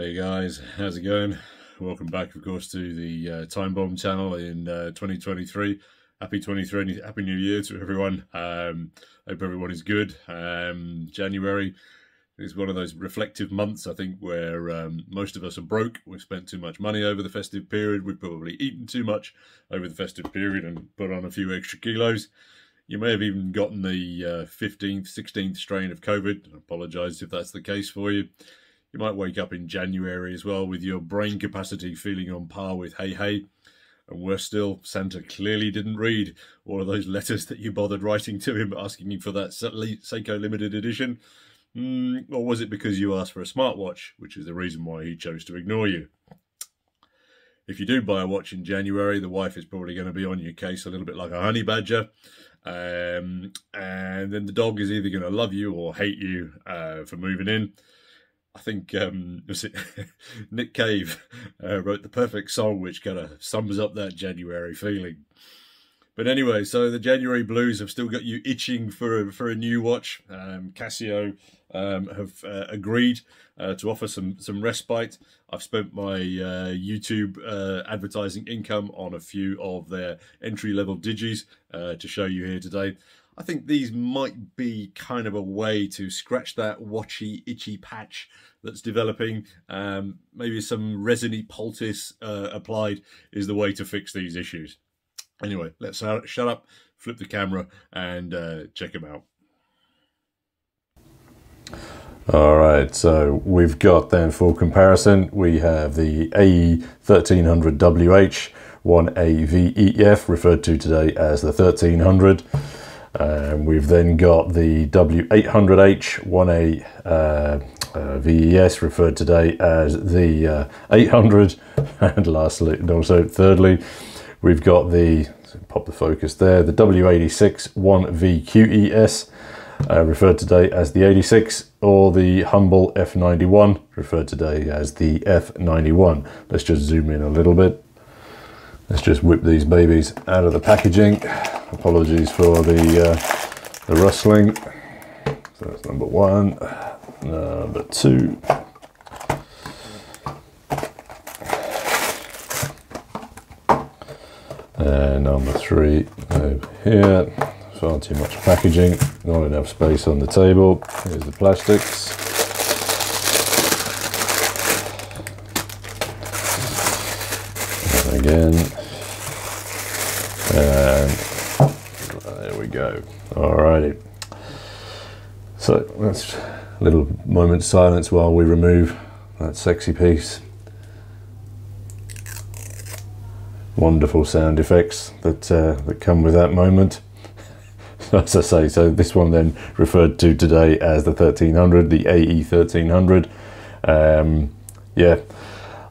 Hey guys, how's it going? Welcome back, of course, to the Time Bomb channel in 2023. Happy 2023, happy new year to everyone. Hope everyone is good. January is one of those reflective months, I think, where most of us are broke. We've spent too much money over the festive period. We've probably eaten too much over the festive period and put on a few extra kilos. You may have even gotten the 15th, 16th strain of COVID. I apologise if that's the case for you. You might wake up in January as well with your brain capacity feeling on par with Hey Hey. And worse still, Santa clearly didn't read all of those letters that you bothered writing to him asking him for that Seiko limited edition. Or was it because you asked for a smartwatch, which is the reason why he chose to ignore you? If you do buy a watch in January, the wife is probably going to be on your case a little bit like a honey badger. And then the dog is either going to love you or hate you for moving in. I think Nick Cave wrote the perfect song which kind of sums up that January feeling. But anyway, so the January blues have still got you itching for a new watch. Casio have agreed to offer some respite. I've spent my YouTube advertising income on a few of their entry-level digis to show you here today. I think these might be kind of a way to scratch that watchy, itchy patch that's developing. Maybe some resiny poultice applied is the way to fix these issues. Anyway, let's shut up, flip the camera, and check them out. All right, so we've got then for comparison, we have the AE 1300WH, one AVEF, referred to today as the 1300. We've then got the W 800H 1A VES, referred today as the 800, and lastly, and also thirdly, we've got the, pop the focus there, the W 86 1VQES, referred today as the 86, or the humble F91, referred today as the F91. Let's just zoom in a little bit. Let's just whip these babies out of the packaging. Apologies for the rustling. So that's number one, number two. And number three over here. Far too much packaging, not enough space on the table. Here's the plastics. And again. There we go. Alrighty. So let's a little moment's silence while we remove that sexy piece. Wonderful sound effects that that come with that moment. As I say, so this one then referred to today as the 1300, the AE 1300. Yeah,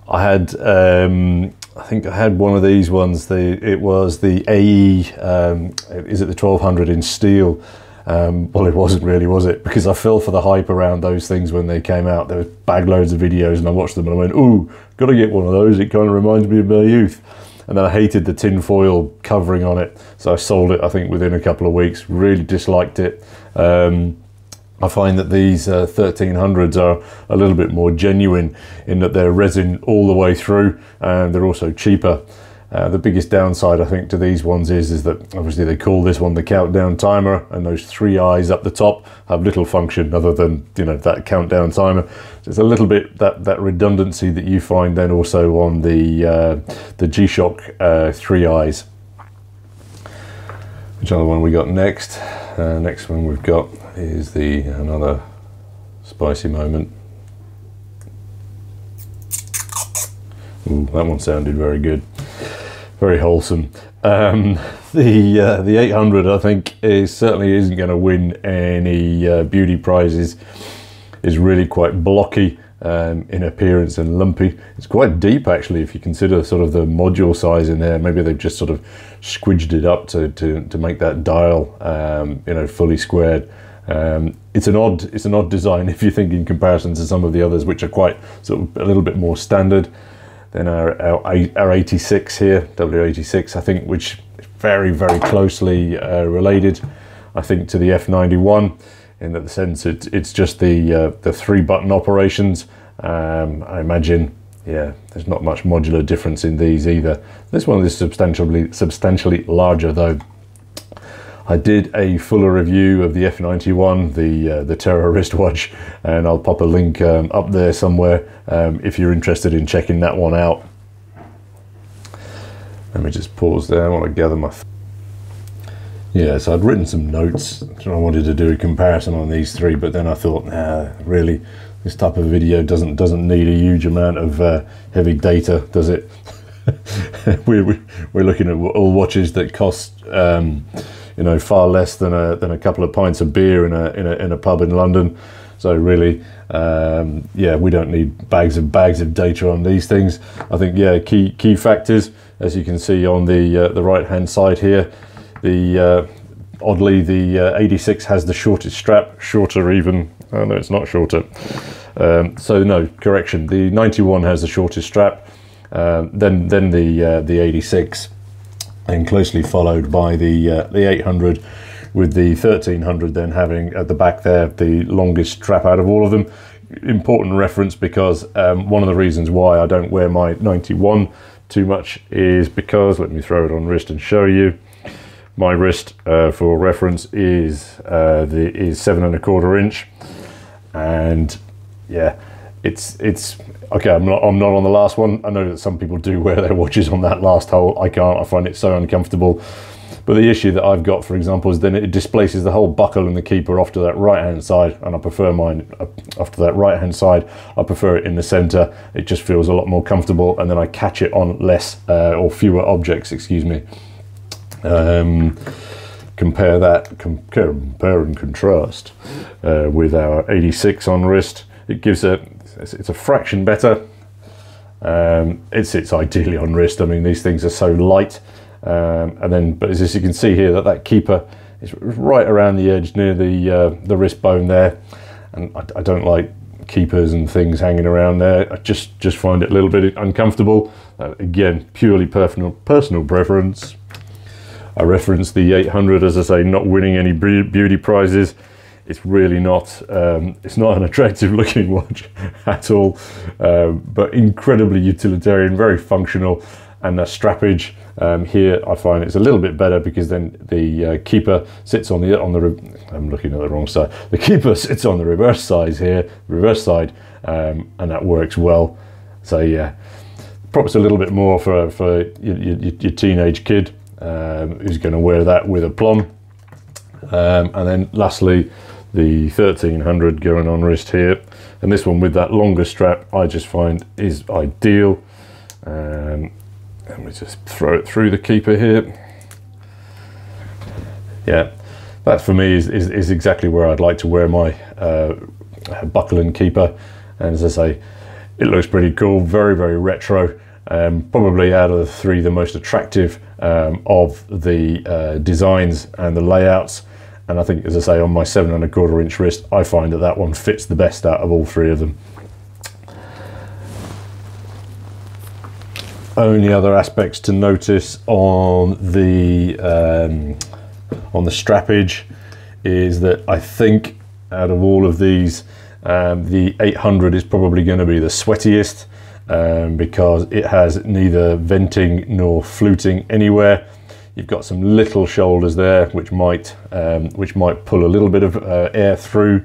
I had. I think I had one of these ones. It was the AE, is it the 1200 in steel? Well, it wasn't really, was it? Because I fell for the hype around those things when they came out. There was bag loads of videos and I watched them and I went, ooh, gotta get one of those. It kind of reminds me of my youth. And then I hated the tin foil covering on it. So I sold it, I think, within a couple of weeks. Really disliked it. I find that these 1300s are a little bit more genuine in that they're resin all the way through, and they're also cheaper. The biggest downside, I think, to these ones is that obviously they call this one the countdown timer, and those three eyes up the top have little function other than, you know, that countdown timer. So it's a little bit that redundancy that you find then also on the G-Shock three eyes. Which other one we got next? Next one we've got is the another spicy moment. Ooh, that one sounded very good, very wholesome. The 800, I think, is certainly isn't going to win any beauty prizes. Is really quite blocky in appearance and lumpy. It's quite deep, actually, if you consider sort of the module size in there. Maybe they've just sort of squidged it up to make that dial, you know, fully squared. It's an odd design if you think in comparison to some of the others, which are quite sort of a little bit more standard. Then our 86 here, W86, I think, which is very, very closely related, I think, to the F91. In that sense, it's just the three button operations, I imagine, yeah, there's not much modular difference in these either. This one is substantially larger though. I did a fuller review of the F91, the Terra wristwatch, and I'll pop a link up there somewhere if you're interested in checking that one out. Let me just pause there. I want to gather my... Yeah, so I'd written some notes and I wanted to do a comparison on these three, but then I thought, nah, really, this type of video doesn't need a huge amount of heavy data, does it? we're looking at all watches that cost... you know, far less than a couple of pints of beer in a pub in London. So really, yeah, we don't need bags of data on these things. I think, yeah, key factors, as you can see on the right hand side here, oddly the 86 has the shortest strap, shorter even. Oh no, it's not shorter. So no, correction. The 91 has the shortest strap, then the 86. And closely followed by the 800, with the 1300 then having at the back there the longest strap out of all of them. Important reference, because one of the reasons why I don't wear my 91 too much is because, let me throw it on wrist and show you, my wrist for reference is 7 1/4 inch, and yeah, it's okay. I'm not on the last one. I know that some people do wear their watches on that last hole. I can't. I find it so uncomfortable. But the issue that I've got, for example, is then it displaces the whole buckle and the keeper off to that right hand side, and I prefer mine off to that right hand side. I prefer it in the center. It just feels a lot more comfortable, and then I catch it on less or fewer objects, excuse me. Compare that, compare and contrast with our 86 on wrist. It gives it's a fraction better. It sits ideally on wrist. I mean, these things are so light, and then, but as you can see here, that keeper is right around the edge near the wrist bone there, and I don't like keepers and things hanging around there. I just find it a little bit uncomfortable. Again, purely personal preference. I reference the 800, as I say, not winning any beauty prizes. It's really not, it's not an attractive looking watch at all, but incredibly utilitarian, very functional, and the strappage here I find it's a little bit better, because then the keeper sits on I'm looking at the wrong side. The keeper sits on the reverse side here, and that works well. So yeah, props a little bit more for your teenage kid who's going to wear that with aplomb. And then lastly, the 1300 going on wrist here, and this one with that longer strap I just find is ideal. Let me just throw it through the keeper here. Yeah, that for me is exactly where I'd like to wear my buckle and keeper, and as I say, it looks pretty cool, very, very retro. Probably out of the three, the most attractive of the designs and the layouts. And I think, as I say, on my 7 1/4 inch wrist, I find that one fits the best out of all three of them. Only other aspects to notice on the strappage is that I think out of all of these, the 800 is probably going to be the sweatiest, because it has neither venting nor fluting anywhere. You've got some little shoulders there which might pull a little bit of air through,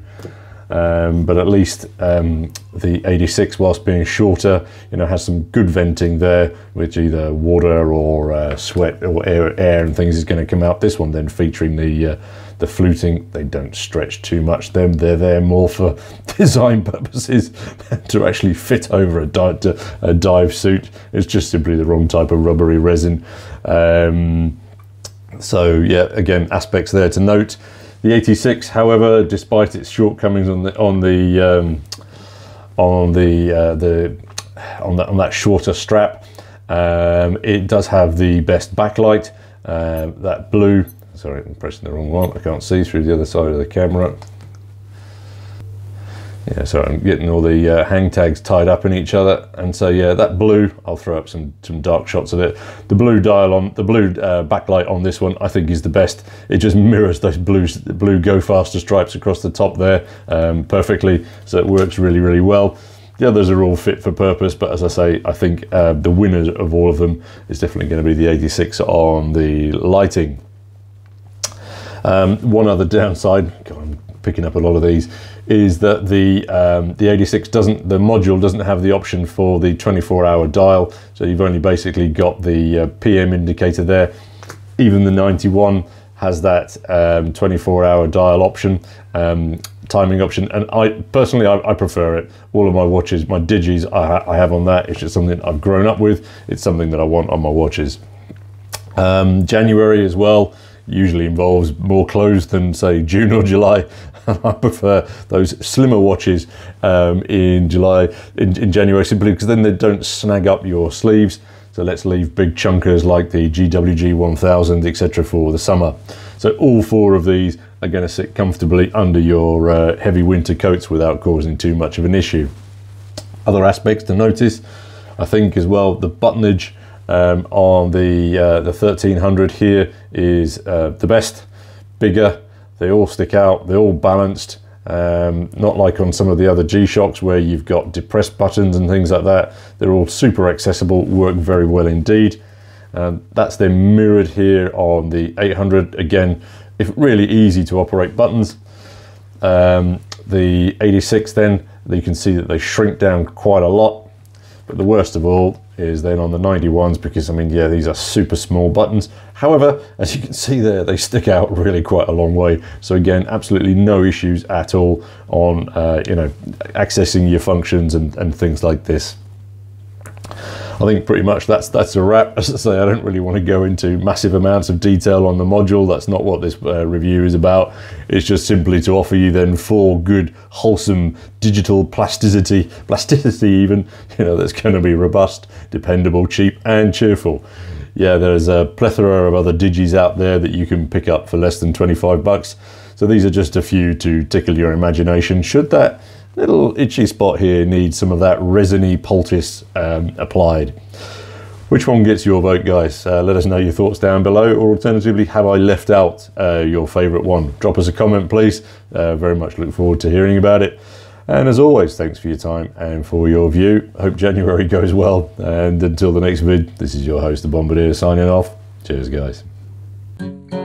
but at least the 86, whilst being shorter, you know, has some good venting there, which either water or sweat or air and things is going to come out. This one then featuring the fluting, they don't stretch too much. They're there more for design purposes than to actually fit over a dive suit. It's just simply the wrong type of rubbery resin. So yeah, again, aspects there to note. The 86, however, despite its shortcomings on that shorter strap, it does have the best backlight. That blue. Sorry, I'm pressing the wrong one. I can't see through the other side of the camera. Yeah, so I'm getting all the hang tags tied up in each other, and so yeah, that blue. I'll throw up some dark shots of it. The blue dial on the blue backlight on this one, I think, is the best. It just mirrors those blue go faster stripes across the top there perfectly, so it works really, really well. The others are all fit for purpose, but as I say, I think the winners of all of them is definitely going to be the 86 on the lighting. One other downside, God, I'm picking up a lot of these, is that the 86 doesn't, the module doesn't have the option for the 24-hour dial, so you've only basically got the PM indicator there. Even the 91 has that 24-hour dial option, timing option, and I personally prefer it. All of my watches, my digis, I have on that. It's just something I've grown up with. It's something that I want on my watches. January as well usually involves more clothes than say June or July. I prefer those slimmer watches in January, simply because then they don't snag up your sleeves. So let's leave big chunkers like the GWG 1000, etc. for the summer. So all four of these are going to sit comfortably under your heavy winter coats without causing too much of an issue. Other aspects to notice, I think as well, the buttonage on the 1300 here is the best, bigger. They all stick out, they're all balanced, not like on some of the other G-Shocks where you've got depressed buttons and things like that. They're all super accessible, work very well indeed. That's then mirrored here on the 800. Again, if really easy to operate buttons. The 86 then, you can see that they shrink down quite a lot. But the worst of all is then on the 91s, because I mean, yeah, these are super small buttons. However, as you can see there, they stick out really quite a long way. So again, absolutely no issues at all on you know, accessing your functions and things like this. I think pretty much that's a wrap. As I say, I don't really want to go into massive amounts of detail on the module. That's not what this review is about. It's just simply to offer you then four good, wholesome digital plasticity even, you know, that's going to be robust, dependable, cheap and cheerful. Yeah, there's a plethora of other digis out there that you can pick up for less than 25 bucks. So these are just a few to tickle your imagination, should that little itchy spot here needs some of that resiny poultice applied. Which one gets your vote, guys? Let us know your thoughts down below, or alternatively, have I left out your favorite one? Drop us a comment, please. Very much look forward to hearing about it. And as always, thanks for your time and for your view. Hope January goes well. And until the next vid, this is your host, The Bombardier, signing off. Cheers, guys.